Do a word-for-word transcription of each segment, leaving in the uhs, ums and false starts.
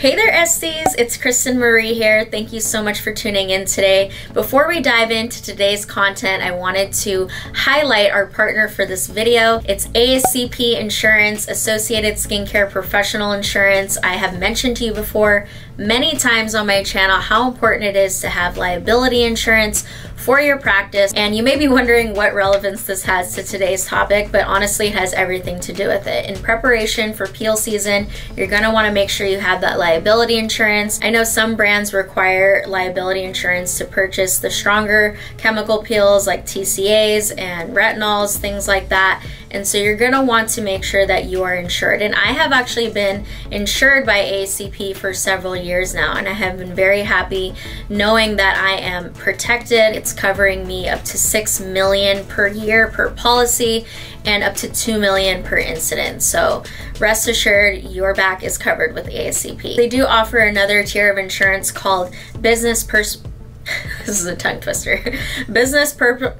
Hey there, Esties! It's Kristen Marie here. Thank you so much for tuning in today. Before we dive into today's content, I wanted to highlight our partner for this video. It's A S C P Insurance, Associated Skincare Professional Insurance. I have mentioned to you before many times on my channel how important it is to have liability insurance for your practice, and you may be wondering what relevance this has to today's topic, but honestly it has everything to do with it. In preparation for peel season, you're going to want to make sure you have that liability insurance. I know some brands require liability insurance to purchase the stronger chemical peels like T C As and retinols, things like that, and so you're going to want to make sure that you are insured. And I have actually been insured by A S C P for several years now, and I have been very happy knowing that I am protected. It's covering me up to six million dollars per year per policy and up to two million dollars per incident. So rest assured, your back is covered with A S C P. They do offer another tier of insurance called business pers- This is a tongue twister. business per-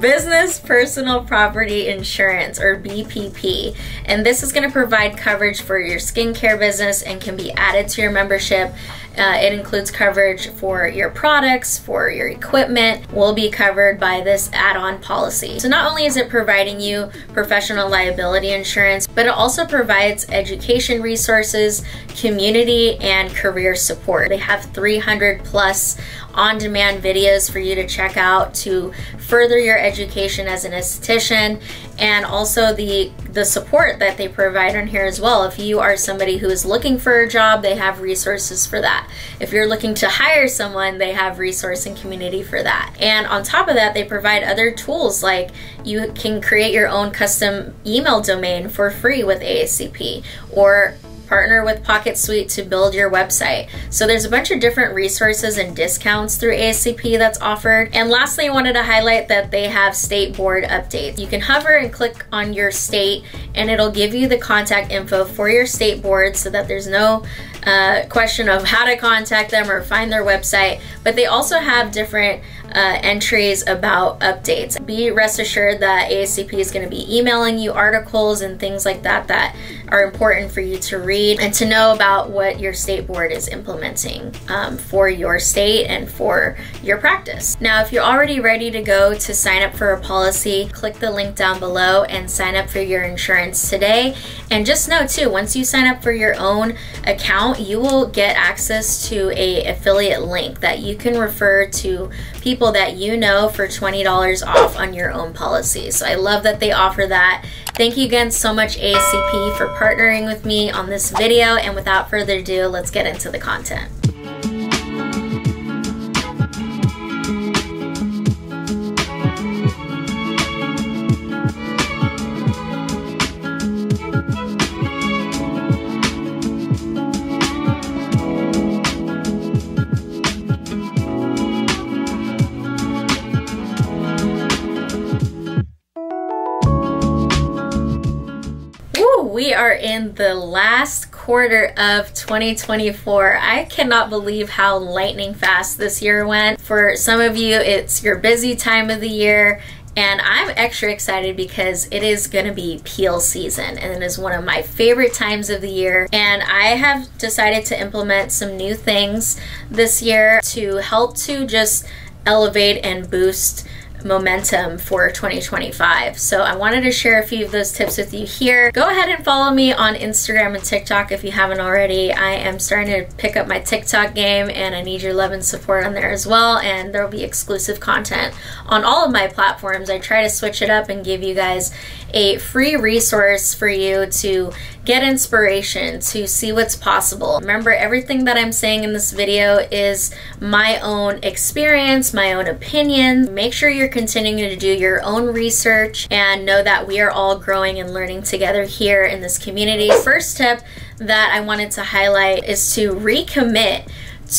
Business Personal Property Insurance, or B P P, and this is going to provide coverage for your skincare business and can be added to your membership. Uh, it includes coverage for your products, for your equipment, will be covered by this add-on policy. So not only is it providing you professional liability insurance, but it also provides education resources, community, and career support. They have three hundred plus on-demand videos for you to check out to further your education as an esthetician, and also the the support that they provide on here as well. If you are somebody who is looking for a job, they have resources for that. If you're looking to hire someone, they have resource and community for that. And on top of that, they provide other tools, like you can create your own custom email domain for free with A S C P, or partner with Pocket Suite to build your website. So there's a bunch of different resources and discounts through A S C P that's offered. And lastly, I wanted to highlight that they have state board updates. You can hover and click on your state, and it'll give you the contact info for your state board so that there's no uh, question of how to contact them or find their website. But they also have different Uh, entries about updates. Be rest assured that A S C P is going to be emailing you articles and things like that that are important for you to read and to know about what your state board is implementing um, for your state and for your practice. Now, if you're already ready to go to sign up for a policy, click the link down below and sign up for your insurance today. And just know too, once you sign up for your own account, you will get access to an affiliate link that you can refer to people that you know for twenty dollars off on your own policy. So I love that they offer that. Thank you again so much, A S C P, for partnering with me on this video, and without further ado, let's get into the content. We are in the last quarter of twenty twenty-four. I cannot believe how lightning fast this year went. For some of you, it's your busy time of the year, and I'm extra excited because it is going to be peel season, and it is one of my favorite times of the year. And I have decided to implement some new things this year to help to just elevate and boost momentum for twenty twenty-five. So I wanted to share a few of those tips with you here. Go ahead and follow me on Instagram and TikTok if you haven't already. I am starting to pick up my TikTok game, and I need your love and support on there as well, and there will be exclusive content on all of my platforms. I try to switch it up and give you guys a free resource for you to get inspiration, to see what's possible. Remember, everything that I'm saying in this video is my own experience, my own opinion. Make sure you're continuing to do your own research and know that we are all growing and learning together here in this community. First tip that I wanted to highlight is to recommit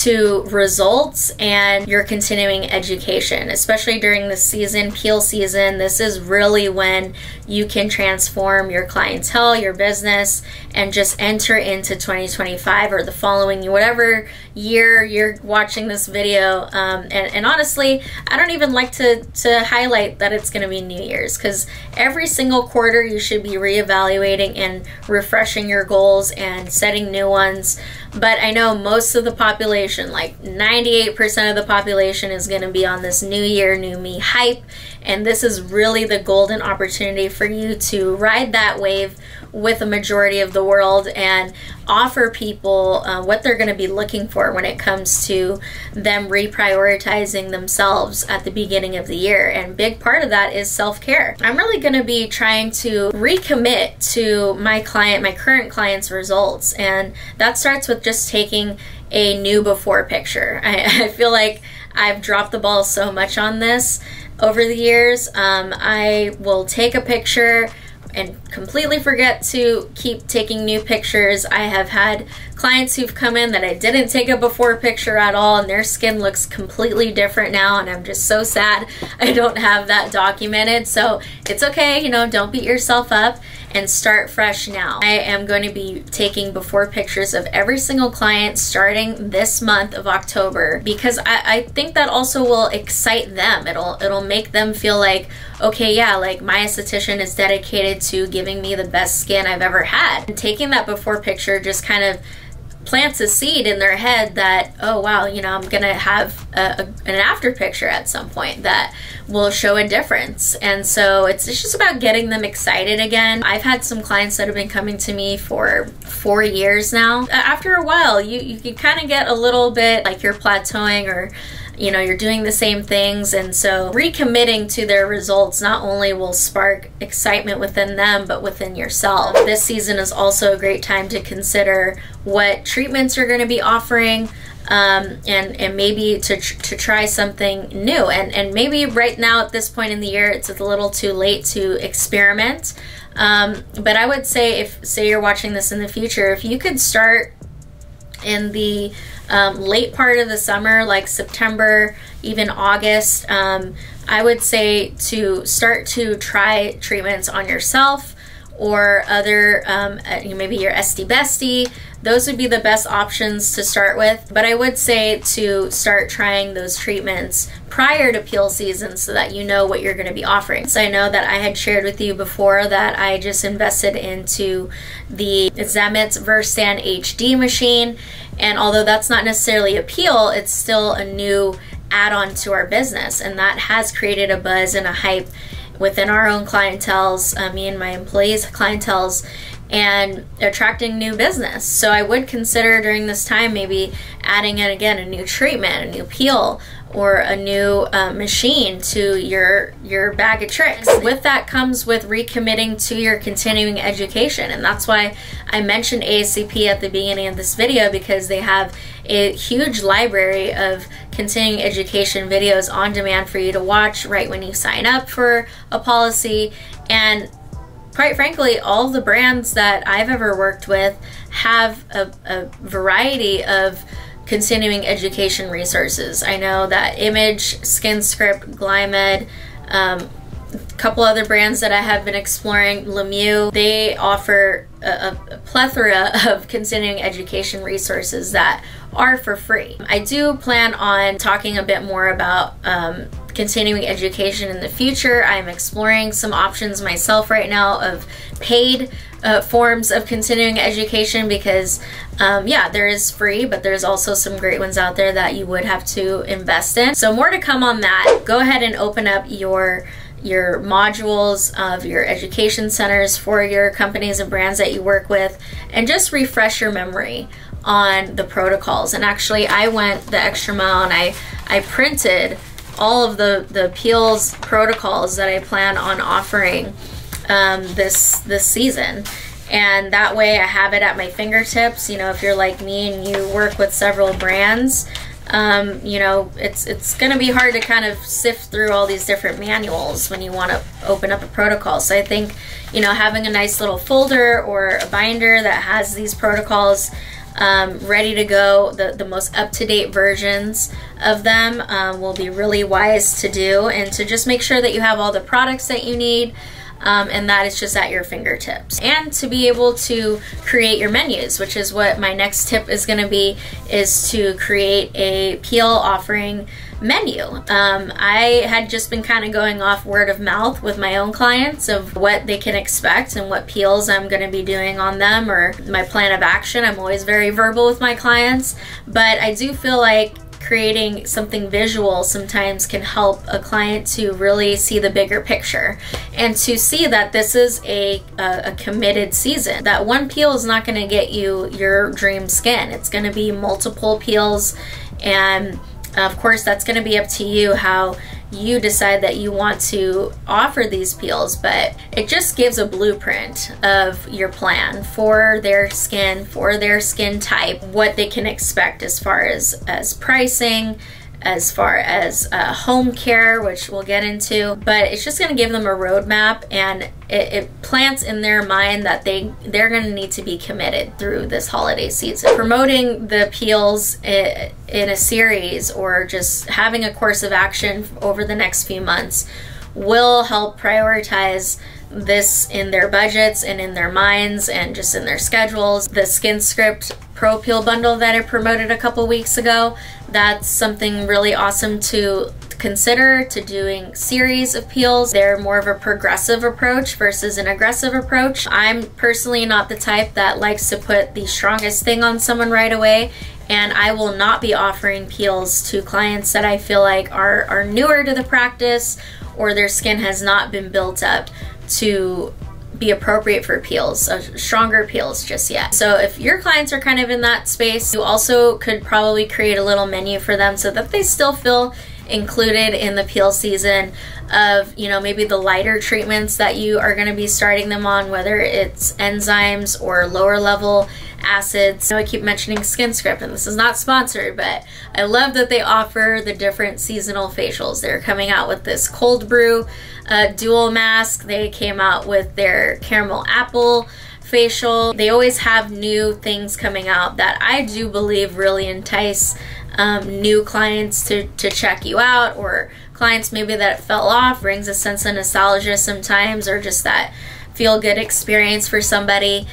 to results and your continuing education, especially during this season, peel season. This is really when you can transform your clientele, your business, and just enter into twenty twenty-five or the following, whatever year you're watching this video. Um, and, and honestly, I don't even like to, to highlight that it's gonna be New Year's, because every single quarter you should be reevaluating and refreshing your goals and setting new ones. But I know most of the population, like ninety-eight percent of the population, is gonna be on this new year, new me hype. And this is really the golden opportunity for you to ride that wave with a majority of the world and offer people uh, what they're gonna be looking for when it comes to them reprioritizing themselves at the beginning of the year. And big part of that is self-care. I'm really gonna be trying to recommit to my client, my current client's results. And that starts with just taking a new before picture. I, I feel like I've dropped the ball so much on this over the years. Um, I will take a picture and completely forget to keep taking new pictures. I have had clients who've come in that I didn't take a before picture at all, and their skin looks completely different now, and I'm just so sad I don't have that documented. So it's okay, you know, don't beat yourself up and start fresh now. I am going to be taking before pictures of every single client starting this month of October, because I, I think that also will excite them. It'll, it'll make them feel like, okay, yeah, like my esthetician is dedicated to giving me the best skin I've ever had. And taking that before picture just kind of plants a seed in their head that, oh wow, you know, I'm gonna have a, a, an after picture at some point that will show a difference. And so it's, it's just about getting them excited again. I've had some clients that have been coming to me for four years now. After a while, you, you can kind of get a little bit like you're plateauing, or you know, you're doing the same things. And so recommitting to their results not only will spark excitement within them, but within yourself. This season is also a great time to consider what treatments you're going to be offering, um, and, and maybe to, tr to try something new. And, and maybe right now at this point in the year, it's a little too late to experiment. Um, but I would say if, say you're watching this in the future, if you could start in the um, late part of the summer, like September, even August, um, I would say to start to try treatments on yourself or other, um, maybe your esty bestie. Those would be the best options to start with. But I would say to start trying those treatments prior to peel season so that you know what you're gonna be offering. So I know that I had shared with you before that I just invested into the Zemetz Versand H D machine. And although that's not necessarily a peel, it's still a new add-on to our business. And that has created a buzz and a hype within our own clienteles, uh, me and my employees' clienteles, and attracting new business. So I would consider during this time maybe adding in again a new treatment, a new peel, or a new uh, machine to your your bag of tricks. With that comes with recommitting to your continuing education, and that's why I mentioned A S C P at the beginning of this video, because they have a huge library of continuing education videos on demand for you to watch right when you sign up for a policy. And quite frankly, all the brands that I've ever worked with have a, a variety of continuing education resources. I know that Image, SkinScript, Glymed, um, a couple other brands that I have been exploring, Lemieux, they offer a, a plethora of continuing education resources that are for free. I do plan on talking a bit more about um, continuing education in the future. I'm exploring some options myself right now of paid uh, forms of continuing education, because um, yeah, there is free, but there's also some great ones out there that you would have to invest in. So more to come on that. Go ahead and open up your your modules of your education centers for your companies and brands that you work with, and just refresh your memory on the protocols. And actually, I went the extra mile and I, I printed all of the, the peels protocols that I plan on offering um, this, this season. And that way I have it at my fingertips. You know, if you're like me and you work with several brands, um, you know, it's, it's gonna be hard to kind of sift through all these different manuals when you wanna open up a protocol. So I think, you know, having a nice little folder or a binder that has these protocols um, ready to go. The, the most up-to-date versions of them um, will be really wise to do, and to just make sure that you have all the products that you need, um, and that is just at your fingertips. And to be able to create your menus, which is what my next tip is going to be, is to create a P L offering menu. Um, I had just been kind of going off word of mouth with my own clients of what they can expect and what peels I'm going to be doing on them, or my plan of action. I'm always very verbal with my clients, but I do feel like creating something visual sometimes can help a client to really see the bigger picture and to see that this is a, a, a committed season. That one peel is not going to get you your dream skin. It's going to be multiple peels, and of course, that's going to be up to you how you decide that you want to offer these peels, but it just gives a blueprint of your plan for their skin, for their skin type, what they can expect as far as, as pricing, as far as uh, home care, which we'll get into, but it's just going to give them a roadmap, and it, it plants in their mind that they, they're going to need to be committed through this holiday season. Promoting the peels in a series or just having a course of action over the next few months will help prioritize this in their budgets and in their minds and just in their schedules. The SkinScript Pro Peel Bundle that I promoted a couple weeks ago, that's something really awesome to consider, to doing series of peels. They're more of a progressive approach versus an aggressive approach. I'm personally not the type that likes to put the strongest thing on someone right away, and I will not be offering peels to clients that I feel like are, are newer to the practice, or their skin has not been built up to be appropriate for peels, uh, stronger peels just yet. So if your clients are kind of in that space, you also could probably create a little menu for them so that they still feel included in the peel season of, you know, maybe the lighter treatments that you are going to be starting them on, whether it's enzymes or lower level acids. I know I keep mentioning SkinScript, and this is not sponsored, but I love that they offer the different seasonal facials. They're coming out with this cold brew uh, dual mask. They came out with their caramel apple facial. They always have new things coming out that I do believe really entice um, new clients to, to check you out, or clients maybe that fell off, brings a sense of nostalgia sometimes, or just that feel-good experience for somebody.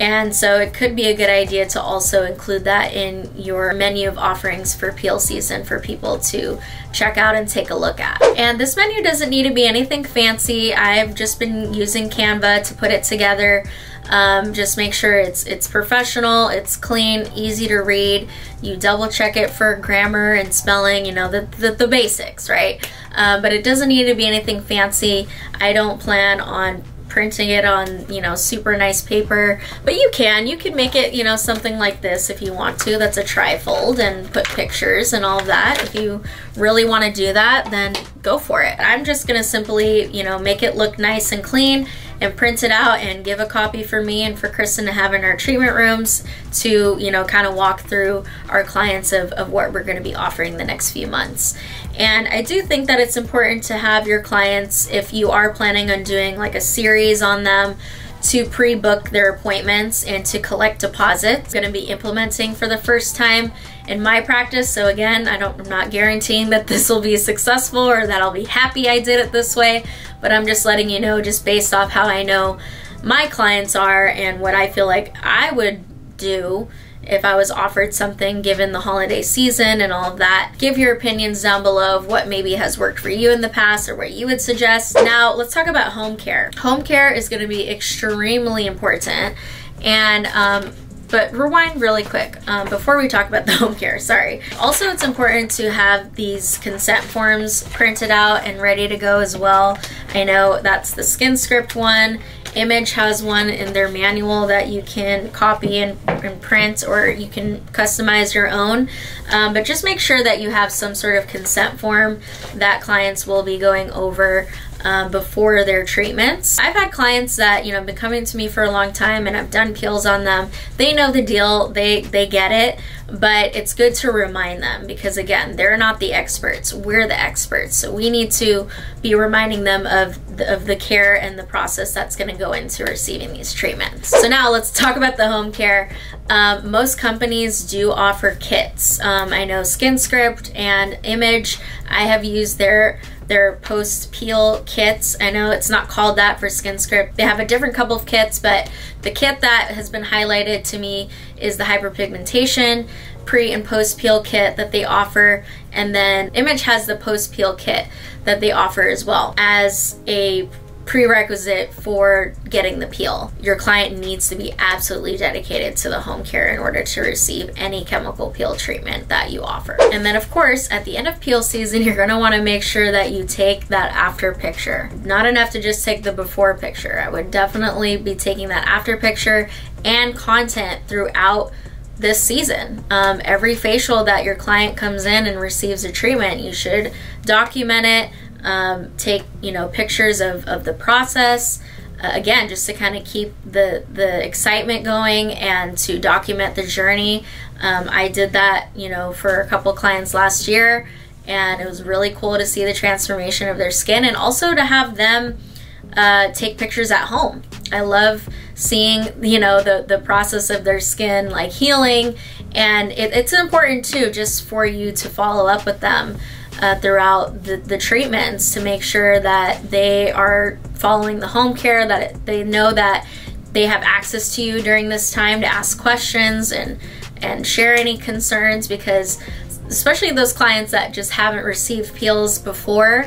And so it could be a good idea to also include that in your menu of offerings for peel season for people to check out and take a look at. And this menu doesn't need to be anything fancy. I've just been using Canva to put it together. Um, just make sure it's it's professional, it's clean, easy to read. You double check it for grammar and spelling, you know, the, the, the basics, right? Uh, but it doesn't need to be anything fancy. I don't plan on printing it on, you know, super nice paper, but you can, you can make it, you know, something like this if you want to. That's a trifold, and put pictures and all of that. If you really want to do that, then go for it. I'm just going to simply, you know, make it look nice and clean and print it out and give a copy for me and for Kristen to have in our treatment rooms to, you know, kind of walk through our clients of, of what we're going to be offering the next few months. And I do think that it's important to have your clients, if you are planning on doing like a series on them, to pre-book their appointments and to collect deposits. It's going to be implementing for the first time in my practice, so again, I don't, I'm not guaranteeing that this will be successful or that I'll be happy I did it this way, but I'm just letting you know just based off how I know my clients are and what I feel like I would do if I was offered something given the holiday season and all of that. Give your opinions down below of what maybe has worked for you in the past or what you would suggest. Now let's talk about home care. Home care is going to be extremely important, and um, but rewind really quick um, before we talk about the home care, sorry. Also, it's important to have these consent forms printed out and ready to go as well. I know that's the SkinScript one. Image has one in their manual that you can copy and, and print, or you can customize your own. Um, but just make sure that you have some sort of consent form that clients will be going over um, before their treatments. I've had clients that, you know, have been coming to me for a long time, and I've done peels on them. They know the deal, they, they get it, but it's good to remind them because, again, they're not the experts, we're the experts. So we need to be reminding them of the, of the care and the process that's gonna go into receiving these treatments. So now let's talk about the home care. Um, most companies do offer kits. Um, I know SkinScript and Image, I have used their their post-peel kits. I know it's not called that for SkinScript. They have a different couple of kits, but the kit that has been highlighted to me is the hyperpigmentation pre and post-peel kit that they offer, and then Image has the post-peel kit that they offer as well as a prerequisite for getting the peel. Your client needs to be absolutely dedicated to the home care in order to receive any chemical peel treatment that you offer. And then, of course, at the end of peel season, you're gonna wanna make sure that you take that after picture. Not enough to just take the before picture. I would definitely be taking that after picture and content throughout this season. Um, every facial that your client comes in and receives a treatment, you should document it. Um, take, you know, pictures of, of the process, uh, again, just to kind of keep the, the excitement going and to document the journey. Um, I did that, you know, for a couple clients last year, and it was really cool to see the transformation of their skin and also to have them uh, take pictures at home. I love seeing, you know, the, the process of their skin like healing, and it, it's important too, just for you to follow up with them Uh, throughout the, the treatments to make sure that they are following the home care, that it, they know that they have access to you during this time to ask questions and, and share any concerns, because especially those clients that just haven't received peels before,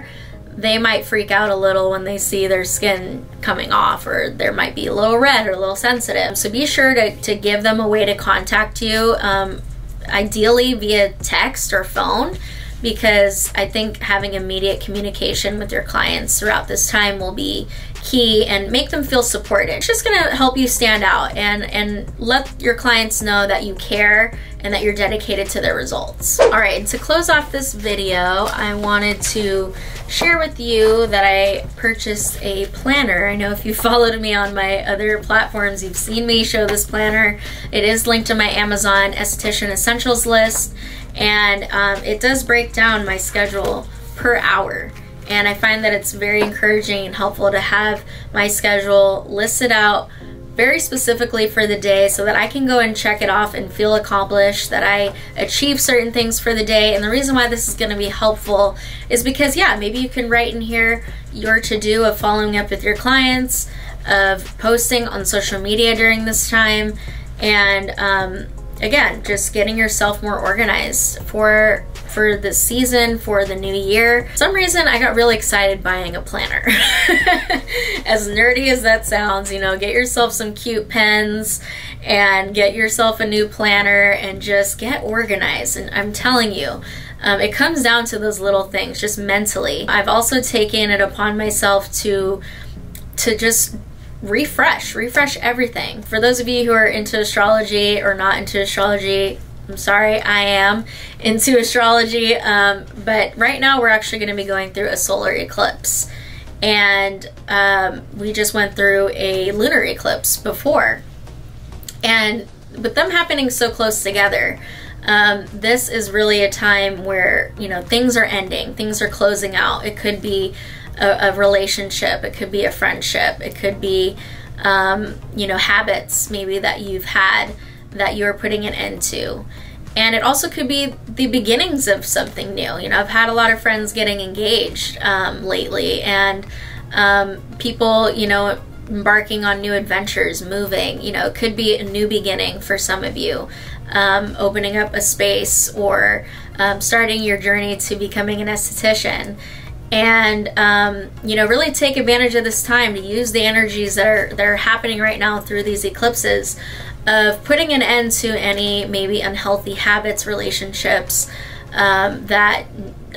they might freak out a little when they see their skin coming off, or there might be a little red or a little sensitive. So be sure to, to give them a way to contact you, um, ideally via text or phone, because I think having immediate communication with your clients throughout this time will be key and make them feel supported. It's just gonna help you stand out and, and let your clients know that you care and that you're dedicated to their results. All right, and to close off this video, I wanted to share with you that I purchased a planner. I know if you followed me on my other platforms, you've seen me show this planner. It is linked to my Amazon Esthetician Essentials list, and um, it does break down my schedule per hour. And I find that it's very encouraging and helpful to have my schedule listed out very specifically for the day so that I can go and check it off and feel accomplished, that I achieve certain things for the day. And the reason why this is gonna be helpful is because, yeah, maybe you can write in here your to-do of following up with your clients, of posting on social media during this time, and um, again, just getting yourself more organized for for the season, for the new year. For some reason, I got really excited buying a planner. As nerdy as that sounds, you know, get yourself some cute pens and get yourself a new planner and just get organized. And I'm telling you, um, it comes down to those little things, just mentally. I've also taken it upon myself to, to just refresh, refresh everything. For those of you who are into astrology or not into astrology, I'm sorry, I am into astrology, um, but right now we're actually gonna be going through a solar eclipse. And um, we just went through a lunar eclipse before. And with them happening so close together, um, this is really a time where, you know, things are ending, things are closing out. It could be A, a relationship, it could be a friendship, it could be, um, you know, habits maybe that you've had that you're putting an end to. And it also could be the beginnings of something new. You know, I've had a lot of friends getting engaged um, lately, and um, people, you know, embarking on new adventures, moving. You know, it could be a new beginning for some of you, um, opening up a space, or um, starting your journey to becoming an esthetician. And, um, you know, really take advantage of this time to use the energies that are, that are happening right now through these eclipses of putting an end to any maybe unhealthy habits, relationships um, that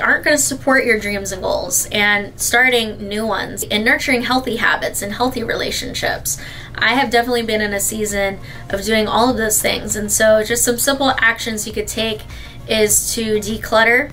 aren't going to support your dreams and goals, and starting new ones and nurturing healthy habits and healthy relationships. I have definitely been in a season of doing all of those things. And so just some simple actions you could take is to declutter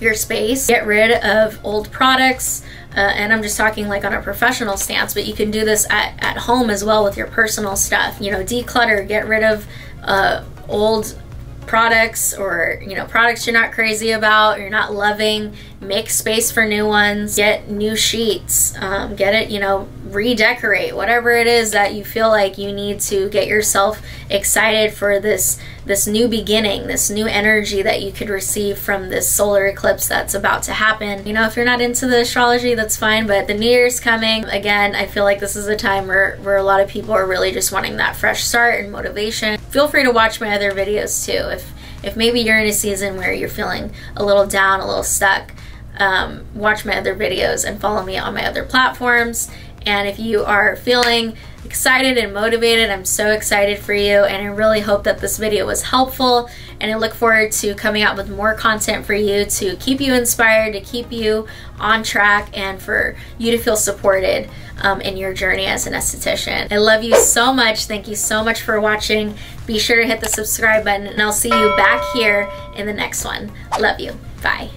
your space, get rid of old products, uh, and I'm just talking like on a professional stance, but you can do this at, at home as well with your personal stuff. You know, declutter, get rid of uh, old products or, you know, products you're not crazy about, you're not loving, make space for new ones, get new sheets, um, get it, you know, redecorate, whatever it is that you feel like you need to get yourself excited for this, this new beginning, this new energy that you could receive from this solar eclipse that's about to happen. You know, if you're not into the astrology, that's fine, but the new year's coming. Again, I feel like this is a time where, where a lot of people are really just wanting that fresh start and motivation. Feel free to watch my other videos too. If, if maybe you're in a season where you're feeling a little down, a little stuck, um, watch my other videos and follow me on my other platforms. And if you are feeling excited and motivated, I'm so excited for you, and I really hope that this video was helpful, and I look forward to coming out with more content for you to keep you inspired, to keep you on track, and for you to feel supported um, in your journey as an esthetician. I love you so much. Thank you so much for watching. Be sure to hit the subscribe button, and I'll see you back here in the next one. Love you. Bye.